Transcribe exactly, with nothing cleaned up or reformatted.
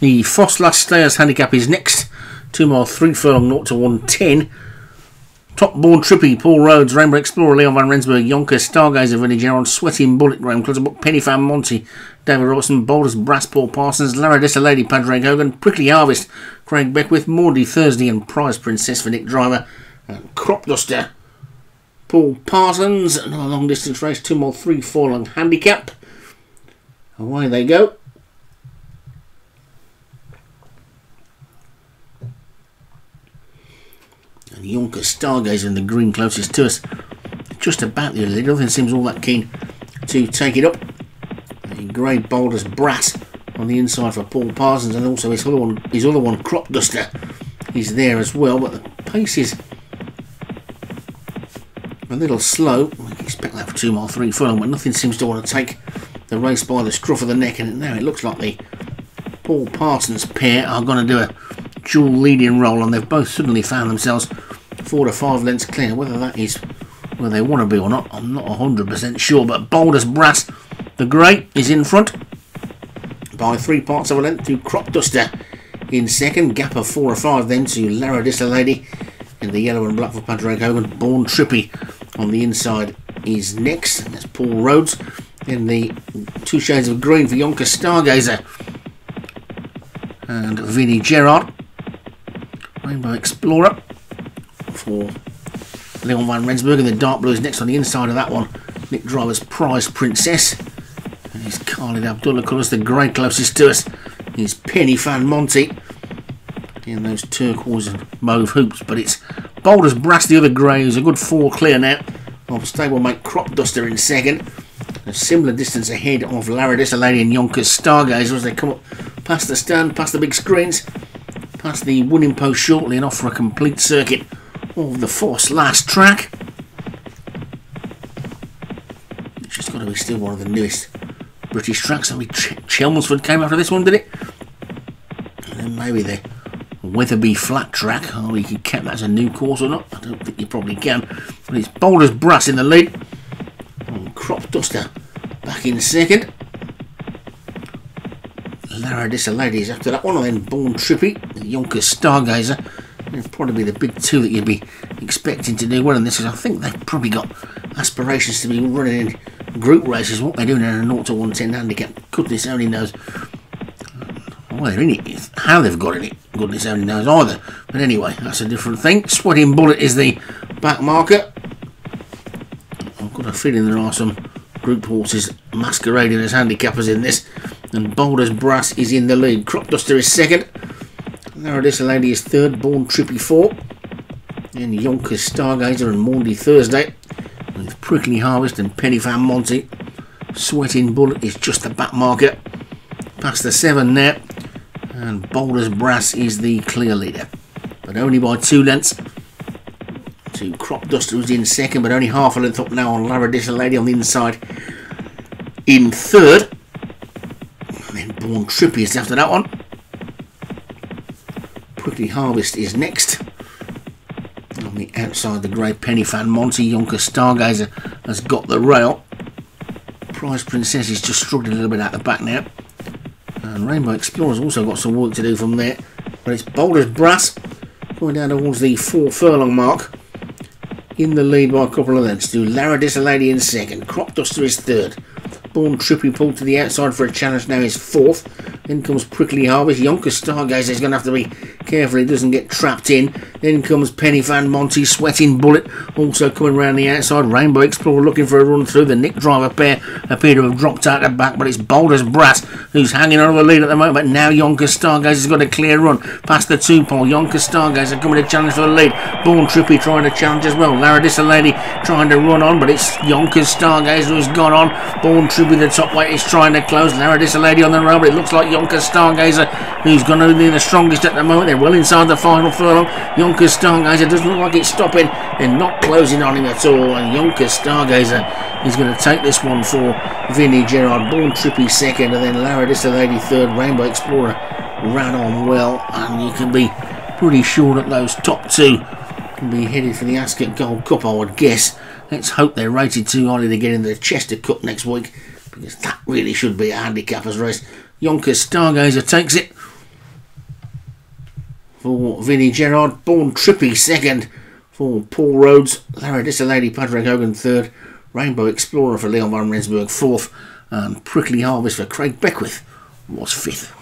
The Ffos Las Stayers handicap is next. Two mile three furlong, zero to one ten. Top board trippy, Paul Rhodes, Rainbow Explorer, Leon Van Rensburg, Yonker, Stargazer, Vinnie Gerard, Sweating Bullet, Graham Clutterbuck, Penny Fan Monty, David Robertson, Boulders, Brass, Paul Parsons, Laradissa Lady, Padraig Hogan, Prickly Harvest, Craig Beckwith, Maudie Thursday and Prize Princess for Nick Driver, and Crop Duster, Paul Parsons. Another long distance race, two mile three furlong handicap. Away they go. And Yonker Stargazer in the green closest to us. Just about the lead. Nothing seems all that keen to take it up. And Grey Boulders Brass on the inside for Paul Parsons, and also his other one, his other one Crop Duster, is there as well. But the pace is a little slow. I expect that for two mile three furlong, but nothing seems to want to take the race by the scruff of the neck. And now it looks like the Paul Parsons pair are going to do a dual leading roll, and they've both suddenly found themselves four to five lengths clear. Whether that is where they want to be or not, I'm not one hundred percent sure. But Boulders Brass, the grey, is in front by three parts of a length to Crop Duster in second. Gap of four or five then to Laradissa Lady in the yellow and black for Padraig Hogan. Born Trippy on the inside is next, and that's Paul Rhodes in the two shades of green for Yonker Stargazer and Vinnie Gerard. Rainbow Explorer for Leon Van Rensburg and the dark blue is next on the inside of that one. Nick Driver's Prize Princess, and it's Khalid Abdullah colours. The grey closest to us is Penny Fan Monty in those turquoise and mauve hoops, but it's Boulders Brass, the other grey, who's a good four clear now of stablemate Crop Duster in second. A similar distance ahead of Laradissa Lady and Yonker Stargazer as they come up past the stand, past the big screens, past the winning post shortly, and off for a complete circuit of the Ffos Las track. It's just got to be still one of the newest British tracks. I mean, Ch Chelmsford came after this one, did it? And then maybe the Wetherby Flat track. Oh, you can count that as a new course or not. I don't think you probably can. But it's Boulders Brass in the lead. And Crop Duster back in second. Laradissa Ladies after that one, and then Born Trippy, Yonker Stargazer. It'd probably be the big two that you'd be expecting to do well in this. I think they've probably got aspirations to be running in group races. What they're doing in a zero to one ten handicap, goodness only knows. Well, they're in it. How they've got in it, goodness only knows either. But anyway, that's a different thing. Sweating Bullet is the back marker. I've got a feeling there are some group horses masquerading as handicappers in this. And Boulders Brass is in the lead. Crop Duster is second. Laradissa Lady is third. Born Trippy four. And Yonker Stargazer and Maudie Thursday. With Prickly Harvest and Penny Fan Monty. Sweating Bullet is just the back marker. Past the seven there. And Boulders Brass is the clear leader, but only by two lengths to Crop Duster, who's in second, but only half a length up now on Laradissa Lady on the inside in third. And then Born Trippy is after that one. Prickly Harvest is next. On the outside, the grey Penny Fan Monty. Yonker Stargazer has got the rail. Prize Princess is just struggling a little bit out the back now. And Rainbow Explorer's also got some work to do from there. But it's Boulders Brass going down towards the four furlong mark. In the lead by a couple of lengths to Laradissa Lady in second. Crop Duster is third. Born Trippy pulled to the outside for a challenge now is fourth. Then comes Prickly Harvest. Yonker Stargazer is going to have to be careful he doesn't get trapped in. Then comes Penny Fan Monty. Sweating Bullet also coming round the outside. Rainbow Explorer looking for a run through. The Nick Driver pair appear to have dropped out the back, but it's Boulders Brass who's hanging on to the lead at the moment. But now Yonker Stargazer's got a clear run past the two pole. Yonker Stargazer coming to challenge for the lead. Born Trippy trying to challenge as well. Laradissa Lady trying to run on, but it's Yonker Stargazer who's gone on. Born Trippy, the top weight, is trying to close. Laradissa Lady on the rail, but it looks like Yonker Stargazer who's going to be the strongest at the moment. They're well inside the final furlong. Yonker Stargazer doesn't look like it's stopping. They're not closing on him at all, and Yonker Stargazer is going to take this one for Vinnie Gerard. Born Trippy second, and then Laradissa Lady third. Rainbow Explorer ran on well, and you can be pretty sure that those top two can be headed for the Ascot Gold Cup, I would guess. Let's hope they're rated too highly to get into the Chester Cup next week, because that really should be a handicapper's race. Yonker Stargazer takes it for Vinnie Gerard. Born Trippy second for Paul Rhodes. Laradissa Lady Padraig Hogan third. Rainbow Explorer for Leon Van Rensburg fourth. And Prickly Harvest for Craig Beckwith was fifth.